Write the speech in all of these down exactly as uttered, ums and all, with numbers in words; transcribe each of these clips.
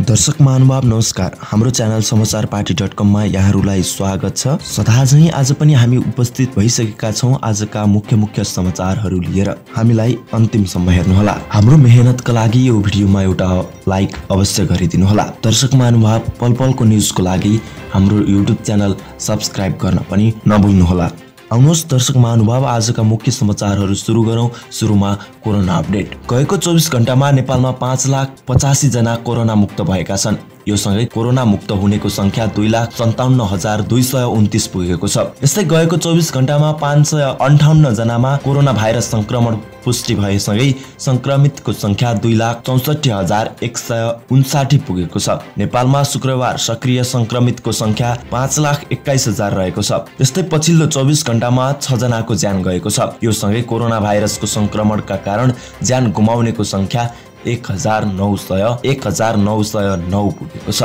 दर्शक महानुभाव नमस्कार। हाम्रो च्यानल समाचारपार्टी डट कममा यहाँहरूलाई स्वागत छ। सधैँझै आज पनि हामी उपस्थित भइसकेका छौँ आजका मुख्य मुख्य समाचारहरू लिएर। हामीलाई अन्तिमसम्म हेर्नुहोला। हाम्रो मेहनतका लागि यो भिडियोमा एउटा लाइक अवश्य गरिदिनुहोला। दर्शक महानुभाव पल पलको न्युजको लागि हाम्रो युट्युब च्यानल सब्स्क्राइब गर्न पनि नभुल्नुहोला। आउनुहोस् दर्शक महानुभाव आजका मुख्य समाचारहरू सुरु गरौँ। सुरुमा कोरोना अपडेट। गएको चौबिस घण्टामा नेपालमा पाँच लाख पचासी जना कोरोना मुक्त भएका छन्। यो सँगै कोरोना मुक्त हुनेको संख्या दुई लाख सन्ताउन्न हजार दुई सय उन्तिस पुगेको छ। यस्तै गएको चौबिस घण्टामा पाँच सय अन्ठाउन्न जनामा कोरोना भाइरस संक्रमण पुष्टि भएसँगै संक्रमितको संख्या दुई लाख चौसठी हजार एक सय उन्साठी पुगेको छ। नेपालमा शुक्रबार सक्रिय संक्रमितको संख्या पाँच लाख एक्काइस हजार रहेको छ। त्यस्तै पछिल्लो चौबिस घण्टामा छ जनाको ज्यान गएको छ। यो सँगै कोरोना भाइरसको संक्रमणका कारण ज्यान गुमाउनेको संख्या एक हजार नौ सय एक हजार नौ सय नौ पुगेको छ।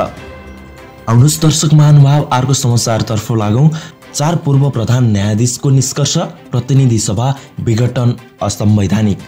आउनुहोस् दर्शक महानुभाव अर्को समाचारतर्फ लागौँ। चार पूर्व प्रधान न्यायाधीशको निष्कर्ष, प्रतिनिधि सभा विघटन असंवैधानिक।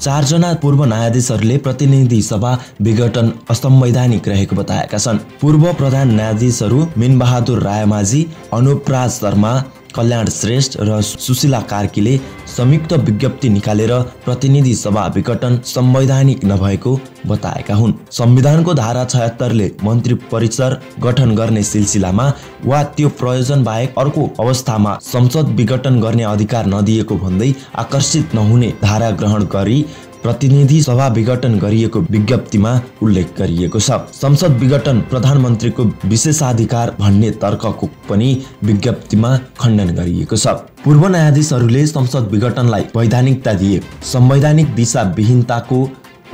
चारजना पूर्व न्यायाधीशहरूले प्रतिनिधि सभा विघटन असंवैधानिक रहेको बताएका छन्। पूर्व प्रधान न्यायाधीशहरू मिनबहादुर रायमाझी, अनुपराज शर्मा, कल्याण श्रेष्ठ र सुशीला कार्कीले संयुक्त विज्ञप्ति निकालेर प्रतिनिधि सभा विघटन संवैधानिक नभएको बताएका हुन्। संविधानको धारा छयत्तरले मन्त्री परिषद गठन गर्ने सिलसिलामा वा त्यो प्रयोजन बाहेक अर्को अवस्थामा संसद विघटन गर्ने अधिकार नदिएको भन्दै आकर्षित नहुने धारा ग्रहण गरी प्रतिनिधि सभा विघटन गरिएको विज्ञप्तिमा उल्लेख गरिएको छ। संसद विघटन प्रधानमन्त्रीको विशेषाधिकार भन्ने तर्कको पनि विज्ञप्तिमा खण्डन गरिएको छ। पूर्व न्यायाधीशहरूले संसद विघटनलाई वैधानिकता दिए। संवैधानिक दिशाविहीनताको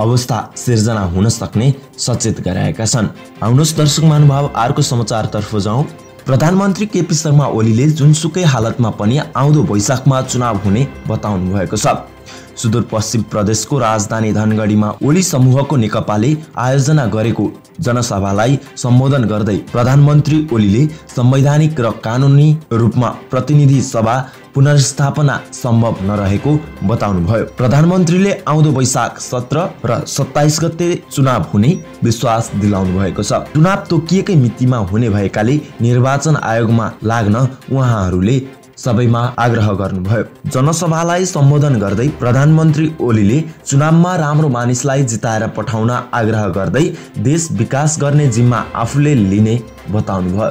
अवस्था सिर्जना हुन सक्ने सचेत गराएका छन्। आउनुहोस् दर्शक महानुभाव अर्को समाचारतर्फ जाउँ। प्रधानमन्त्री केपी शर्मा ओलीले जुनसुकै हालतमा पनि आउँदो वैशाखमा चुनाव हुने बताउनु भएको छ। सुदूरपश्चिम प्रदेशको राजधानी धनगढीमा ओली समूहको नेकपाले आयोजना गरेको जनसभालाई सम्बोधन गर्दै प्रधानमन्त्री ओलीले संवैधानिक र कानुनी रूपमा प्रतिनिधि सभा पुनर्स्थापना सम्भव नरहेको बताउनुभयो। प्रधानमन्त्रीले आउँदो वैशाख सत्र र सत्ताइस गते चुनाव हुने विश्वास दिलाउनु भएको छ। चुनाव तोकिएकै मितिमा हुने भएकाले निर्वाचन आयोगमा लाग्न उहाँहरूले सबैमा आग्रह गर्नुभयो। जनसभालाई सम्बोधन गर्दै प्रधानमन्त्री ओलीले चुनावमा राम्रो मानिसलाई जिताएर पठाउन आग्रह गर्दै देश विकास गर्ने जिम्मा आफूले लिने बताउनुभयो।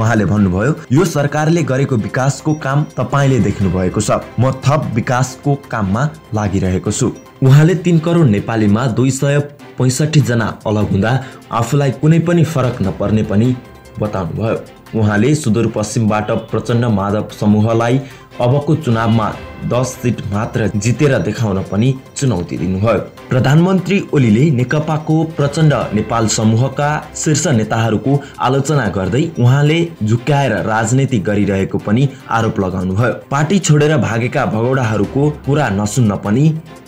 उहाँले भन्नुभयो, यो सरकारले गरेको विकासको काम तपाईँले देख्नु भएको छ, म थप विकासको काममा लागिरहेको छु। उहाँले तीन करोड नेपालीमा दुई सय पैँसठी जना अलग हुँदा आफूलाई कुनै पनि फरक नपर्ने पनि बताउनुभयो। उहाँले सुदूरपश्चिमबाट प्रचण्ड माधव समूहलाई अबको चुनावमा दस सिट मात्र जितेर देखाउन पनि चुनौती दिनुभयो। प्रधानमन्त्री ओलीले नेकपाको प्रचण्ड नेपाल समूहका शीर्ष नेताहरूको आलोचना गर्दै उहाँले झुक्क्याएर राजनीति गरिरहेको पनि आरोप लगाउनुभयो। पार्टी छोडेर भागेका भगौडाहरूको कुरा नसुन्न पनि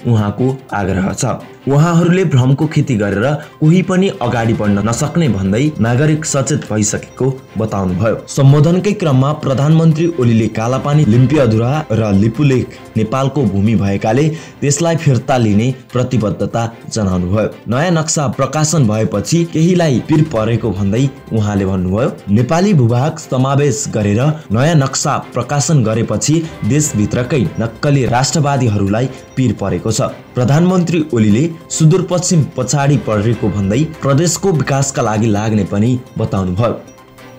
उहाँको आग्रह छ। उहाँहरूले भ्रमको खेती गरेर कोही पनि अगाडि बढ्न नसक्ने भन्दै नागरिक सचेत भइसकेको बताउनुभयो। सम्बोधनकै क्रममा प्रधानमन्त्री ओलीले कालापानी, लिम्पियाधुरा र लिपुलेख नेपालको भूमि भएकाले त्यसलाई फिर्ता लिने प्रतिबद्धता जनाउनुभयो। नयाँ नक्सा प्रकाशन भएपछि केहीलाई पिर परेको भन्दै उहाँले भन्नुभयो, नेपाली भूभाग समावेश गरेर नयाँ नक्सा प्रकाशन गरेपछि देशभित्रकै नक्कली राष्ट्रवादीहरूलाई पिर परेको छ। प्रधानमन्त्री ओलीले सुदूरपश्चिम पछाडि परेको भन्दै प्रदेशको विकासका लागि लाग्ने पनि बताउनुभयो।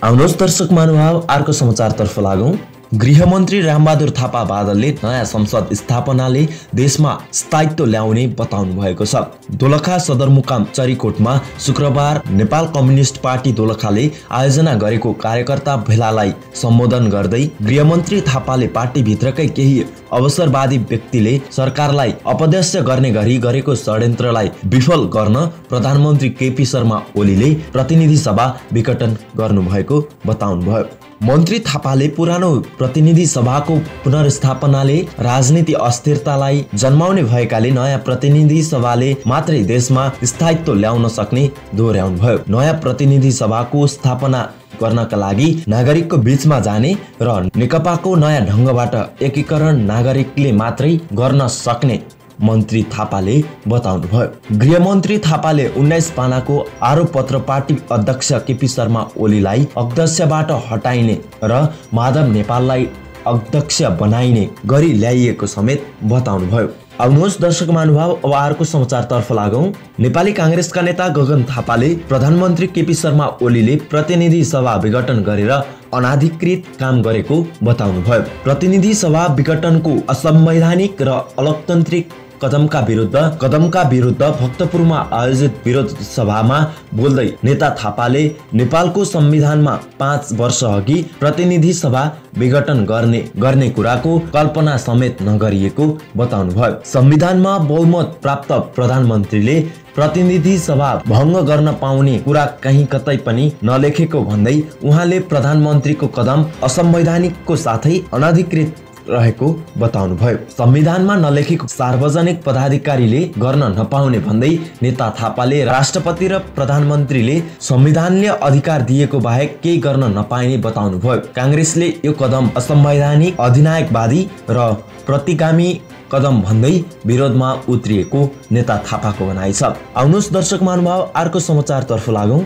आउनुहोस् दर्शक महानुभाव अर्को समाचारतर्फ लागौँ। गृहमन्त्री रामबहादुर थापा बादलले नयाँ संसद स्थापनाले देशमा स्थायित्व ल्याउने बताउनु भएको छ। दोलखा सदरमुकाम चरीकोटमा शुक्रबार नेपाल कम्युनिस्ट पार्टी दोलखाले आयोजना गरेको कार्यकर्ता भेलालाई सम्बोधन गर्दै गृहमन्त्री थापाले पार्टीभित्रकै केही अवसरवादी व्यक्तिले सरकारलाई अपदस्थ गर्ने गरी गरेको षड्यन्त्रलाई विफल गर्न प्रधानमन्त्री केपी शर्मा ओलीले प्रतिनिधि सभा विघटन गर्नुभएको बताउनुभयो। मन्त्री थापाले पुरानो प्रतिनिधि सभाको पुनर्स्थापनाले राजनीति अस्थिरतालाई जन्माउने भएकाले नयाँ प्रतिनिधि सभाले मात्रै देशमा स्थायित्व ल्याउन सक्ने दोहोऱ्याउनुभयो। नयाँ प्रतिनिधि सभाको स्थापना गर्नका लागि नागरिकको बीचमा जाने र नेकपाको नयाँ ढङ्गबाट एकीकरण नागरिकले मात्रै गर्न सक्ने मन्त्री थापाले बताउनुभयो। गृहमन्त्री थापाले उन्नाइस पानाको आरोप पत्र पार्टी अध्यक्ष केपी शर्मा ओलीलाई अध्यक्षबाट हटाइने र माधव नेपाललाई अध्यक्ष बनाइने गरी ल्याइएको समेत बताउनुभयो। आउनुहोस् दर्शक महानुभाव, अब अर्को समाचारतर्फ लागौं। नेपाली कांग्रेसका नेता गगन थापाले प्रधानमन्त्री केपी शर्मा ओलीले प्रतिनिधि सभा विघटन गरेर अनाधिकृत काम गरेको बताउनुभयो। प्रतिनिधि सभा विघटनको असंवैधानिक र अलोकतान्त्रिक कदमका विरुद्ध कदमका विरुद्ध भक्तपुरमा आयोजित विरोध सभामा बोल्दै नेता थापाले नेपालको संविधानमा पाँच वर्ष अघि प्रतिनिधि सभा विघटन गर्ने गर्ने कुराको कल्पना समेत नगरिएको बताउनुभयो। संविधानमा बहुमत प्राप्त प्रधानमन्त्रीले प्रतिनिधि सभा भङ्ग गर्न पाउने कुरा कहीँ कतै पनि नलेखेको भन्दै उहाँले प्रधानमन्त्रीको कदम असंवैधानिकको साथै अनाधिकृत रहेको बताउनुभयो। संविधानमा नलेखेको सार्वजनिक पदाधिकारीले गर्न नपाउने भन्दै नेता थापाले राष्ट्रपति र प्रधानमन्त्रीले संविधानले अधिकार दिएको बाहेक केही गर्न नपाइने बताउनुभयो। कांग्रेसले यो कदम असंवैधानिक, अधिनायकवादी र प्रतिगामी कदम भन्दै विरोधमा उत्रिएको नेता थापाको भनाइ छ। आउनुहोस् दर्शक महानुभाव, अर्को समाचारतर्फ लागौं।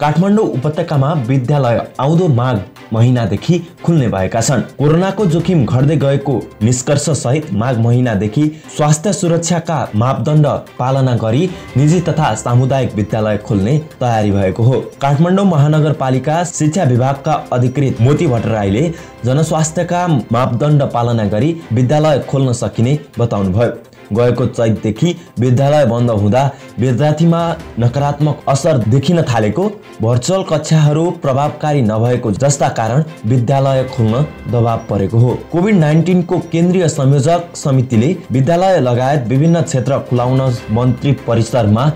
काठमाडौँ उपत्यकामा विद्यालय आउँदो माघ महिनादेखि खुल्ने भएका छन्। कोरोनाको जोखिम घट्दै गएको निष्कर्ष सहित माघ महिनादेखि स्वास्थ्य सुरक्षाका मापदण्ड पालना गरी निजी तथा सामुदायिक विद्यालय खोल्ने तयारी भएको हो। काठमाडौँ महानगरपालिका शिक्षा विभागका अधिकृत मोती भट्टराईले जनस्वास्थ्यका मापदण्ड पालना गरी विद्यालय खोल्न सकिने बताउनुभयो। गएको चैतदेखि विद्यालय बन्द हुँदा विद्यार्थीमा नकारात्मक असर देखिन थालेको, भर्चुअल कक्षाहरू प्रभावकारी नभएको जस्ता कारण विद्यालय खोल्न दबाब परेको हो। कोभिड नाइन्टीन को केन्द्रीय संयोजक समितिले विद्यालय लगायत विभिन्न क्षेत्र खुलाउन मन्त्री परिषदमा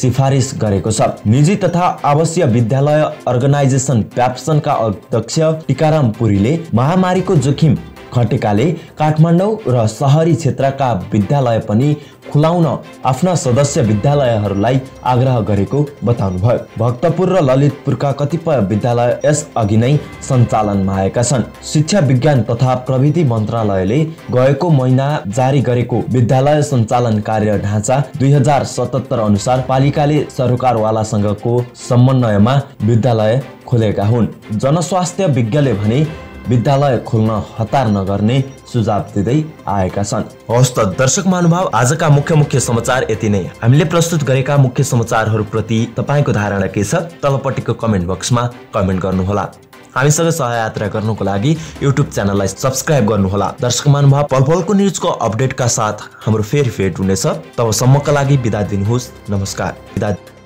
सिफारिस गरेको छ। निजी तथा आवासीय विद्यालय अर्गनाइजेसन प्याप्सनका अध्यक्ष टीकाराम पुरीले महामारीको जोखिम घटेकाले काठमाडौँ र सहरी क्षेत्रका विद्यालय पनि खुलाउन आफ्ना सदस्य विद्यालयहरूलाई आग्रह गरेको बताउनुभयो। भक्तपुर र ललितपुरका कतिपय विद्यालय यस अघि नै सञ्चालनमा आएका छन्। शिक्षा विज्ञान तथा प्रविधि मन्त्रालयले गएको महिना जारी गरेको विद्यालय सञ्चालन कार्य ढाँचा दुई हजार सतहत्तर अनुसार पालिकाले सरकारवालासँगको समन्वयमा विद्यालय खोलेका हुन्। जनस्वास्थ्य विज्ञले भने विद्यालय खोल्न हतार नगर्ने सुझाव दिँदै आएका छन्। हवस् त दर्शक महानुभाव, आजका मुख्य मुख्य समाचार यति नै। हामीले प्रस्तुत गरेका मुख्य समाचारहरूप्रति तपाईँको धारणा के छ? तलपट्टिको कमेन्ट बक्समा कमेन्ट गर्नुहोला। हामीसँग सहयात्रा गर्नुको लागि युट्युब च्यानललाई सब्सक्राइब गर्नुहोला। दर्शक महानुभाव, पलपलको न्युजको अपडेटका साथ हाम्रो फेरि भेट हुनेछ। तबसम्मका लागि बिदा दिनुहोस्। नमस्कार। बिदा।